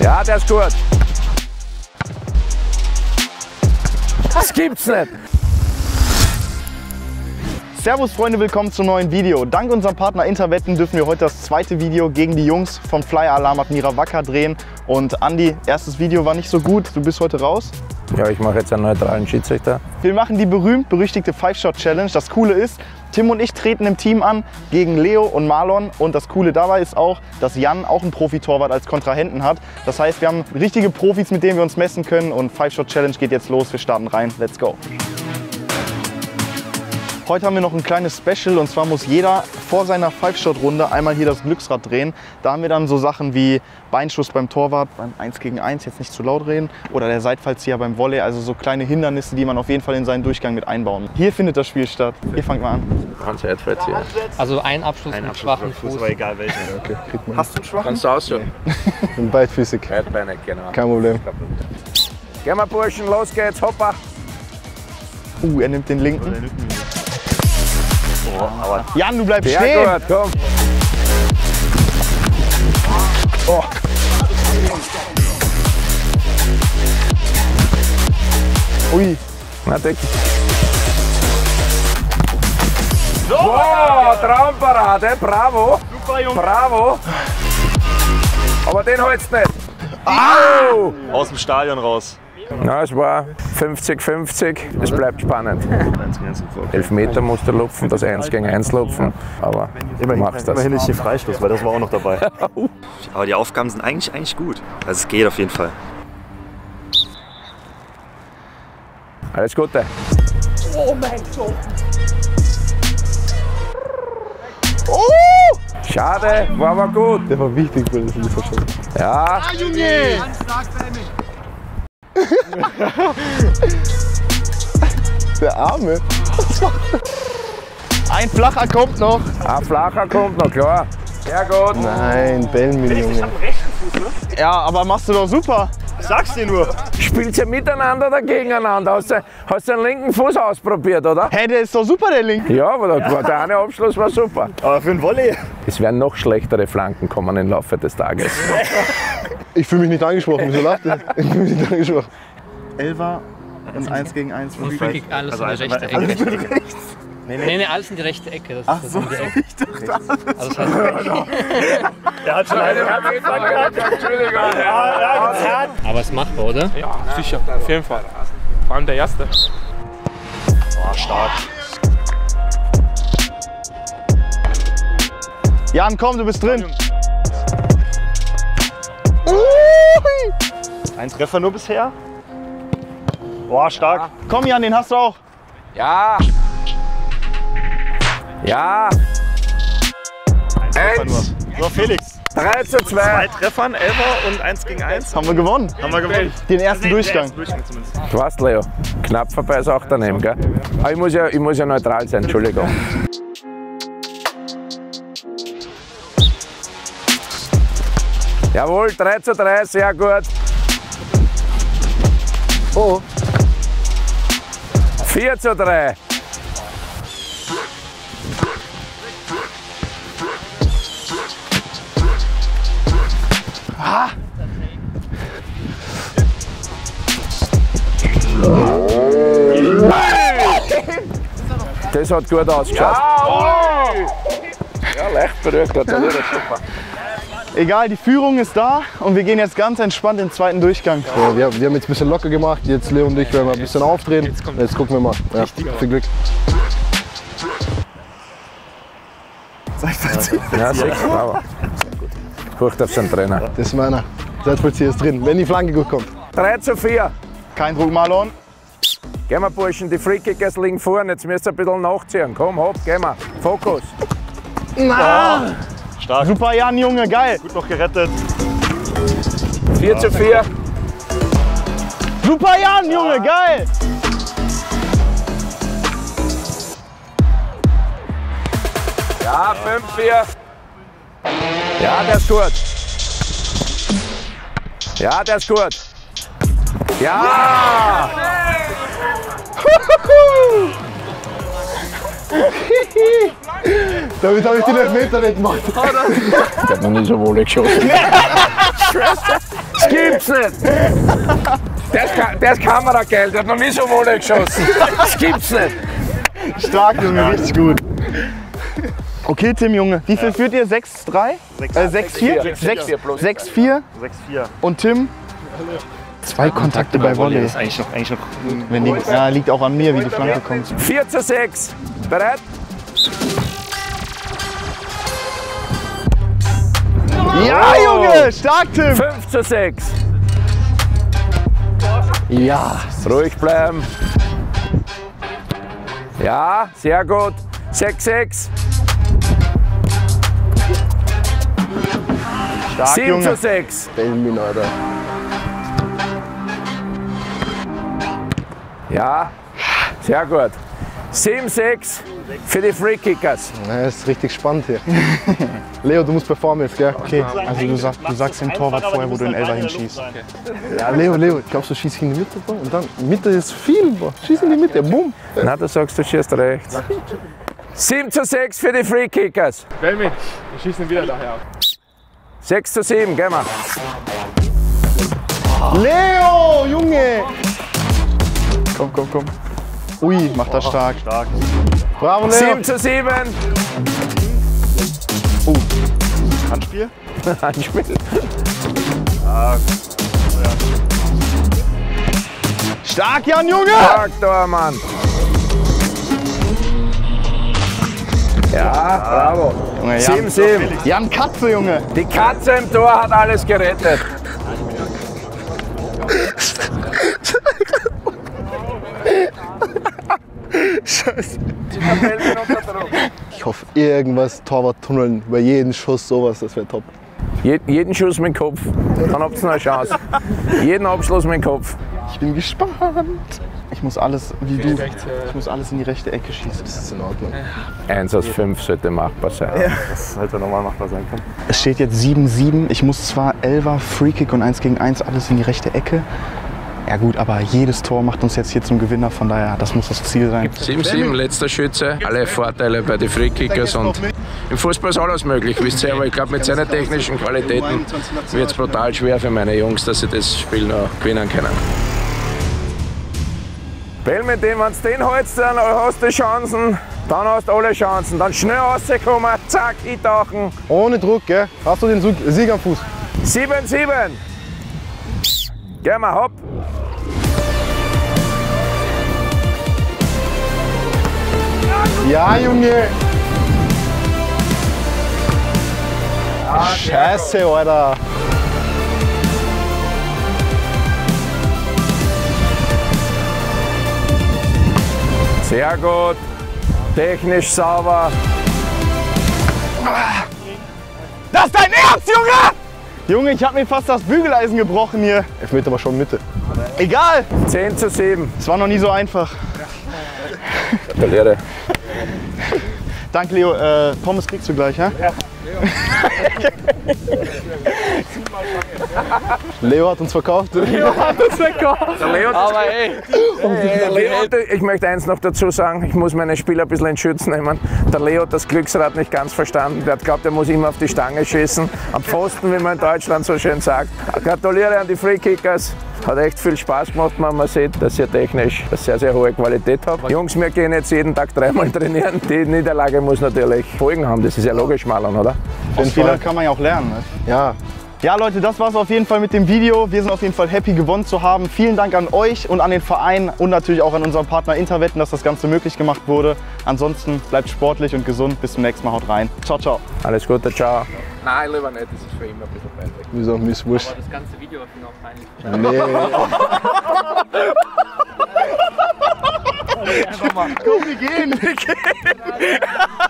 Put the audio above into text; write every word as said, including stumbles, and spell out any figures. Ja, der ist gut. Das gibt's nicht. Servus Freunde, willkommen zum neuen Video. Dank unserem Partner Interwetten dürfen wir heute das zweite Video gegen die Jungs von Flyeralarm Admira Wacker drehen. Und Andi, erstes Video war nicht so gut, du bist heute raus. Ja, ich mache jetzt einen neutralen Schiedsrichter. Wir machen die berühmt-berüchtigte Five-Shot-Challenge. Das Coole ist, Tim und ich treten im Team an gegen Leo und Marlon. Und das Coole dabei ist auch, dass Jan auch einen Profitorwart als Kontrahenten hat. Das heißt, wir haben richtige Profis, mit denen wir uns messen können. Und Five-Shot-Challenge geht jetzt los, wir starten rein, let's go. Heute haben wir noch ein kleines Special, und zwar muss jeder vor seiner Five-Shot-Runde einmal hier das Glücksrad drehen. Da haben wir dann so Sachen wie Beinschuss beim Torwart, beim eins gegen eins, jetzt nicht zu laut reden, oder der Seitfallzieher beim Volley, also so kleine Hindernisse, die man auf jeden Fall in seinen Durchgang mit einbauen. Hier findet das Spiel statt. Ihr fangt mal an. Also ein Abschluss ein mit Abschluss schwachen Fuß. Aber egal welcher. Okay, hast du einen schwachen? Kannst du ausführen. Bin beidfüßig. Genau. Kein Problem. Geh mal Burschen, los geht's, hoppa. Uh, er nimmt den linken. Oh, aber Jan, du bleibst ja stehen! Gut, komm. Oh. Ui, na deck. So, wow, Traumparade, bravo! Super, Junge! Bravo! Aber den holt's nicht! Au! Aus dem Stadion raus. Ja, es war fünfzig fünfzig, es bleibt spannend. elf Meter musst du lupfen, das eins gegen eins lupfen, aber immerhin, machst das. Immerhin ist hier Freistoß, weil das war auch noch dabei. Aber die Aufgaben sind eigentlich, eigentlich gut, also es geht auf jeden Fall. Alles Gute! Oh mein Gott! Oh! Schade, war aber gut! Der war wichtig, weil das nicht verstanden. Ja! Ah, Junge! Der Arme. Ein Flacher kommt noch. Ein Flacher kommt noch, klar. Sehr gut. Nein, bellen wir nicht. Ich hab einen rechten Fuß, ne? Ja, aber machst du doch super. Ich sag's dir nur. Spielst du miteinander oder gegeneinander? Hast du, hast du den linken Fuß ausprobiert, oder? Hey, der ist doch super, der linke. Ja, aber ja, der eine Abschluss war super. Aber für den Volley. Es werden noch schlechtere Flanken kommen im Laufe des Tages. Ich fühle mich nicht angesprochen, wieso lacht ihr? Ich fühle mich nicht angesprochen. Elfer und eins gegen eins. Alles in die rechte Ecke. Nee, nee, nee, alles in die rechte Ecke. Ach so, ich dachte alles. Er hat schon einen verkackt. Entschuldigung. Aber es ist machbar, oder? Ja, sicher, auf jeden Fall. Vor allem der Erste. Oh, stark. Jan, komm, du bist drin. Ein Treffer nur bisher. Boah, stark. Ja. Komm Jan, den hast du auch. Ja. Ja. Ein Treffer nur. So, Felix. drei zu zwei. Zwei Treffern, Elfer und eins gegen eins. Haben wir gewonnen. Haben wir gewonnen. Den ersten den Durchgang. Durchgang du warst, Leo. Knapp vorbei ist auch daneben, gell? Aber ich muss ja, ich muss ja neutral sein, Entschuldigung. Jawohl, drei zu drei, sehr gut. Oh. vier zu drei. Ah. Das hat gut ausgeschaut. Ja, ja, leicht berührt, gratuliere, super. Egal, die Führung ist da und wir gehen jetzt ganz entspannt in den zweiten Durchgang. Ja, wir, wir haben jetzt ein bisschen locker gemacht, jetzt Leo und ich werden mal ein bisschen aufdrehen. Jetzt, jetzt gucken wir mal. Ja, viel Glück. Seitfallzieher. Ja, ja, Furcht auf seinen Trainer. Das ist meiner. Seitfallzieher ist drin, wenn die Flanke gut kommt. drei zu vier. Kein Druck, Marlon. Gehen wir, Burschen, die Freekickerz liegen vorne. Jetzt müsst ihr ein bisschen nachziehen. Komm, hopp, gehen wir. Fokus. Na. Oh. Stark. Super Jan, Junge, geil! Gut noch gerettet. vier zu vier. Super Jan, Junge, geil! Ja, fünf zu vier. Ja, der ist gut. Ja, der ist gut. Ja! Ja. Damit habe ich den Elfmeter nicht gemacht. Ich hab noch nie so wohl geschossen. Das gibt's nicht! Der ist Kamerageil, der hat noch nie so wohl geschossen. Das gibt's nicht! Stark, Junge, richtig gut. Okay, Tim, Junge, wie viel führt ihr? sechs drei? sechs vier? sechs vier? Und Tim? Zwei Kontakte bei Volley. Das ist eigentlich noch, eigentlich noch wenn die, ja, liegt auch an mir, wie die Flanke kommt. vier zu sechs. Bereit? Ja, Junge! Stark, Tim! fünf zu sechs. Ja. Ruhig bleiben. Ja, sehr gut. sechs sechs. Stark, sieben zu sechs. Benjamin, Alter. Ja, sehr gut. sieben sechs für die Freekickerz. Das ist richtig spannend hier. Leo, du musst performen jetzt, gell? Okay. Also du sagst, du sagst dem Torwart vorher, wo du den Elfer hinschießt. Ja, Leo, Leo, glaubst du, schießt in die Mitte? Bro? Und dann, Mitte ist viel, bro. Schieß in die Mitte, bumm. Na, du sagst, du schießt rechts. sieben zu sechs für die Freekickerz. Benjamin, wir schießen wieder daher ab. sechs zu sieben, gehen wir. Leo, Junge! Komm, komm, komm. Ui, macht das stark. stark. Bravo, Leo. sieben zu sieben. Oh. Handspiel? Handspiel. Stark. Stark, Jan, Junge! Stark, Tormann. Ja, bravo. sieben sieben. Jan Katze, Junge. Die Katze im Tor hat alles gerettet. Scheiße. Ich hoffe, irgendwas Torwart-Tunneln, bei jedem Schuss sowas, das wäre top. Je, jeden Schuss mit dem Kopf, dann habt ihr noch eine Chance. Jeden Abschluss mit dem Kopf. Ich bin gespannt. Ich muss alles, wie du, ich muss alles in die rechte Ecke schießen, das ist in Ordnung. eins aus fünf sollte machbar sein. Ja. Das sollte normal machbar sein können. Es steht jetzt sieben sieben, ich muss zwar Elfer, Freekick und eins gegen eins, alles in die rechte Ecke. Ja gut, aber jedes Tor macht uns jetzt hier zum Gewinner, von daher, das muss das Ziel sein. sieben sieben, letzter Schütze, alle Vorteile bei den Freekickers und im Fußball ist alles möglich, wisst ihr, aber ich glaube mit seinen technischen Qualitäten wird es brutal schwer für meine Jungs, dass sie das Spiel noch gewinnen können. Bell mit dem, wenn du den holst, dann hast du Chancen, dann hast du alle Chancen, dann schnell rauskommen, zack, eintauchen. Ohne Druck, gell? Hast du den Sieg am Fuß? sieben sieben. Geh mal, hopp. Ja, Junge! Ah, Scheiße, Alter! Sehr gut! Technisch sauber! Das ist dein Ernst, Junge! Junge, ich hab mir fast das Bügeleisen gebrochen hier. Elfmeter war schon Mitte. Egal! zehn zu sieben. Es war noch nie so einfach. Gratuliere. Danke, Leo. Äh, Pommes kriegst du gleich, hä? Ja. Leo. Leo hat uns verkauft. Leo hat uns verkauft. Der Leo hat uns Aber ey. Ey, Leo, ich möchte eins noch dazu sagen. Ich muss meine Spieler ein bisschen in Schutz nehmen. Der Leo hat das Glücksrad nicht ganz verstanden. Der hat glaubt, er muss immer auf die Stange schießen. Am Pfosten, wie man in Deutschland so schön sagt. Gratuliere an die Freekickerz. Hat echt viel Spaß gemacht, wenn man sieht, dass ihr technisch eine sehr, sehr hohe Qualität habt. Jungs, wir gehen jetzt jeden Tag dreimal trainieren. Die Niederlage muss natürlich Folgen haben, das ist ja logisch, Marlon, oder? Aus Fehlern kann man ja auch lernen. Ne? Ja. Ja, Leute, das war's auf jeden Fall mit dem Video. Wir sind auf jeden Fall happy, gewonnen zu haben. Vielen Dank an euch und an den Verein und natürlich auch an unseren Partner Interwetten, dass das Ganze möglich gemacht wurde. Ansonsten bleibt sportlich und gesund. Bis zum nächsten Mal, haut rein. Ciao, ciao. Alles Gute, ciao. Nein, lieber nicht, das ist für ihn ein bisschen peinlich. Wieso, mir ist wurscht. Aber das ganze Video war für ihn auch peinlich. Nee. Komm, wir gehen, wir gehen.